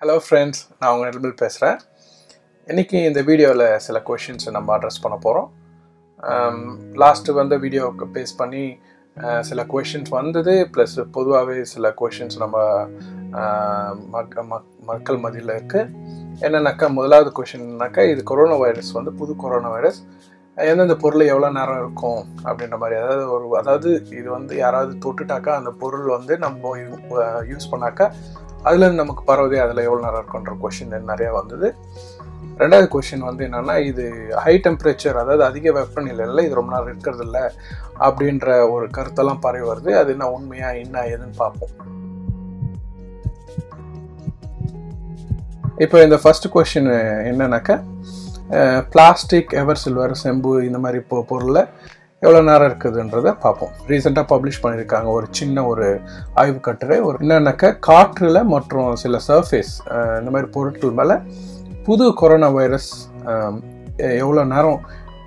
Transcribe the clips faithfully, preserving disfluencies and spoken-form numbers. Hello friends, I am going to address in this video some questions. Um, last video based on uh, some questions plus some questions nama makkal madhila irukku enna nakka modalavathu question nakka idu coronavirus vandu pudu coronavirus enna indha porul evlo naram irukum abindra mari adha oru adhaadu idu vandu yaravad tottutaaka andha porul vandu nam use pannaaka adula namakku paravathai adula evlo naram irukundra question nariya vandhudu. Another question is this high temperature, that is a weapon, it is not a risk. It is not a risk. That is not a risk. Now, the first question is uh, plastic, ever silver, sembu, in the mari purple. Recently published ஒரு சின்ன ஒரு ஆய்வு கட்டுரை என்னன்னாக்க காற்றுல மற்றும் சில surface இந்த மாதிரி பொருட்கள் மேல புது கொரோனா வைரஸ் எவ்வளவு நேரம்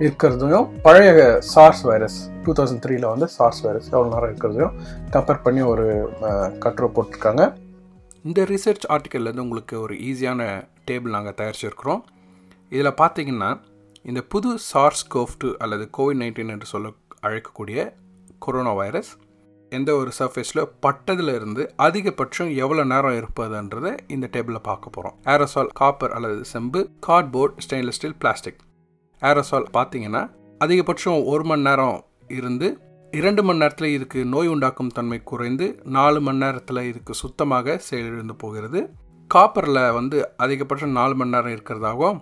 இருக்கிறதையும் பழைய SARS virus two thousand three ல வந்து SARS வைரஸ் எவ்வளவு நேரம் இருக்கிறதையும் கம்பேர் பண்ணி ஒரு கட்டுரை போட்டுருக்காங்க. இந்த ரிசர்ச் ஆர்டிக்கல்ல இருந்து உங்களுக்கு ஒரு ஈஸியான டேபிள் நாங்கள் தயாரிச்சிருக்கிறோம். இதில் பார்த்தீங்கன்னா இந்த புது SARS-CoV two அல்லது கோவிட் நைன்டீன் என்று சொல்ல அழைக்கக்கூடிய கொரோனா வைரஸ் எந்த ஒரு சர்ஃபேஸில் பட்டதில் இருந்து அதிகபட்சம் எவ்வளோ நேரம் இருப்பதுன்றதை இந்த டேபிளில் பார்க்க போகிறோம். ஏரோசால் காப்பர் அல்லது செம்பு, cardboard, stainless steel, plastic. Aerosol பார்த்தீங்கன்னா அதிகபட்சம் ஒரு மணி நேரம் இருந்து இரண்டு மணி நேரத்தில் இதுக்கு நோய் உண்டாக்கும் தன்மை குறைந்து நாலு மணி நேரத்தில் இதுக்கு சுத்தமாக செயலிழந்து போகிறது. காப்பரில் வந்து அதிகபட்சம் நாலு மணி நேரம் இருக்கிறதாகவும்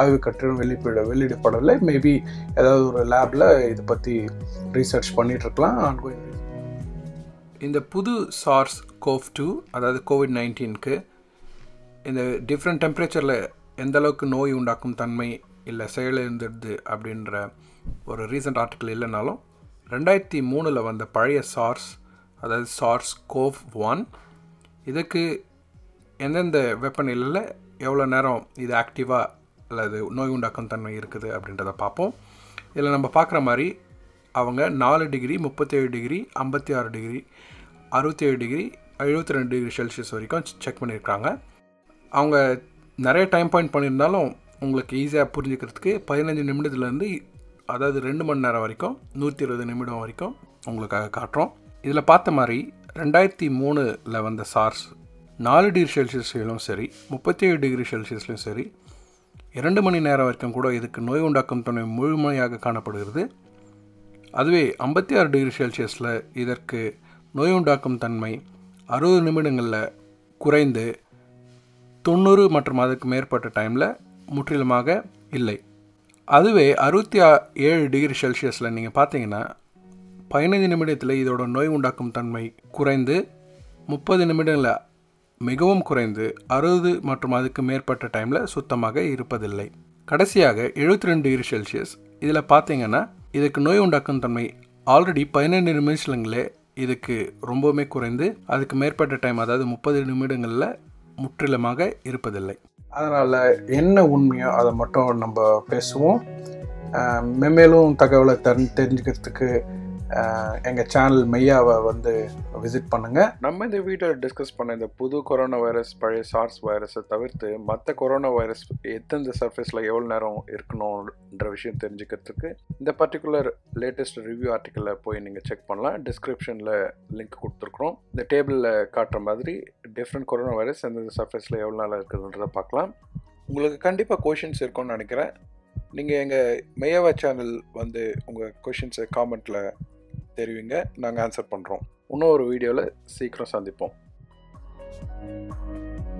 ஆய்வு கட்டுரை வெளியிட வெளியிடப்படவில்லை. மேபி ஏதாவது ஒரு லேபில் இதை பற்றி ரீசர்ச் பண்ணிட்டு இருக்கலாம். இந்த புது SARS-CoV two அதாவது கோவிட் நைன்டீனுக்கு இந்த டிஃப்ரெண்ட் டெம்பரேச்சரில் எந்தளவுக்கு நோய் உண்டாக்கும் தன்மை இல்லை செயலிழந்துடுது அப்படின்ற ஒரு ரீசன்ட் ஆர்டிக்கல் இல்லைனாலும் ரெண்டாயிரத்தி மூணில் வந்த பழைய SARS அதாவது SARS-CoV one இதுக்கு எந்தெந்த வெப்பநிலையில் எவ்வளோ நேரம் இது ஆக்டிவாக அல்லது நோய் உண்டாக்கும் தன்மை இருக்குது அப்படின்றத பார்ப்போம். இதில் நம்ம பார்க்குற மாதிரி அவங்க நாலு டிகிரி, முப்பத்தேழு டிகிரி, ஐம்பத்தி ஆறு டிகிரி, அறுபத்தேழு டிகிரி, எழுபத்தி ரெண்டு டிகிரி செல்சியஸ் வரைக்கும் செக் பண்ணியிருக்காங்க. அவங்க நிறைய டைம் பாயிண்ட் பண்ணியிருந்தாலும் உங்களுக்கு ஈஸியாக புரிஞ்சுக்கிறதுக்கு பதினஞ்சு நிமிடத்துலேருந்து அதாவது ரெண்டு மணி நேரம் வரைக்கும் நூற்றி இருபது நிமிடம் வரைக்கும் உங்களுக்காக காட்டுறோம். இதில் பார்த்த மாதிரி ரெண்டாயிரத்தி மூணில் வந்த SARS நாலு டிகிரி செல்சியஸ்லையும் சரி, முப்பத்தி ஏழு டிகிரி செல்சியஸ்லையும் சரி, இரண்டு மணி நேரம் வரைக்கும் கூட இதுக்கு நோய் உண்டாக்கும் தன்மை முழுமையாக காணப்படுகிறது. அதுவே ஐம்பத்தி ஆறு டிகிரி செல்சியஸில் இதற்கு நோய் உண்டாக்கும் தன்மை அறுபது நிமிடங்களில் குறைந்து தொண்ணூறு மற்றும் அதுக்கு மேற்பட்ட டைமில் முற்றிலுமாக இல்லை. அதுவே அறுபத்தி ஏழு டிகிரி செல்சியஸில் நீங்கள் பார்த்தீங்கன்னா பதினைந்து நிமிடத்தில் இதோட நோய் உண்டாக்கும் தன்மை குறைந்து முப்பது நிமிடங்களில் மிகவும் குறைந்து அறுபது மற்றும் அதுக்கு மேற்பட்ட டைமில் சுத்தமாக இருப்பதில்லை. கடைசியாக எழுபத்தி ரெண்டு டிகிரி செல்சியஸ் இதில் பார்த்தீங்கன்னா இதுக்கு நோய் உண்டாக்கும் தன்மை ஆல்ரெடி பதினெண்டு நிமிஷங்களே இதுக்கு ரொம்பவுமே குறைந்து அதுக்கு மேற்பட்ட டைம் அதாவது முப்பது நிமிடங்களில் முற்றிலுமாக இருப்பதில்லை. அதனால் என்ன உண்மையோ அதை மட்டும் நம்ம பேசுவோம். மெம்மேலும் தகவலை தெரிஞ்சுக்கிறதுக்கு எங்கள் சேனல் மெய்யாவை வந்து விசிட் பண்ணுங்கள். நம்ம இந்த வீடியோவில் டிஸ்கஸ் பண்ண இந்த புது கொரோனா வைரஸ் பழைய SARS வைரஸை தவிர்த்து மற்ற கொரோனா வைரஸ் எந்தெந்த சர்ஃபேஸில் எவ்வளோ நேரம் இருக்கணும்ன்ற விஷயம் தெரிஞ்சுக்கிறதுக்கு இந்த பர்டிகுலர் லேட்டஸ்ட் ரிவ்யூ ஆர்டிக்கலில் போய் நீங்கள் செக் பண்ணலாம். டிஸ்கிரிப்ஷனில் லிங்க் கொடுத்துருக்குறோம். இந்த டேபிளில் காட்டுற மாதிரி டிஃப்ரெண்ட் கொரோனா வைரஸ் எந்தெந்த சர்ஃபேஸில் எவ்வளோ நேரம் இருக்குதுன்றதை பார்க்கலாம். உங்களுக்கு கண்டிப்பாக கொஷின்ஸ் இருக்கும்னு நினைக்கிறேன். நீங்கள் எங்கள் மெய்யாவா சேனல் வந்து உங்கள் கொஷின்ஸை காமெண்ட்டில் தெரிவிங்க. நாங்கள் ஆன்சர் பண்ணுறோம். இன்னொரு வீடியோவில் சீக்கிரம் சந்திப்போம்.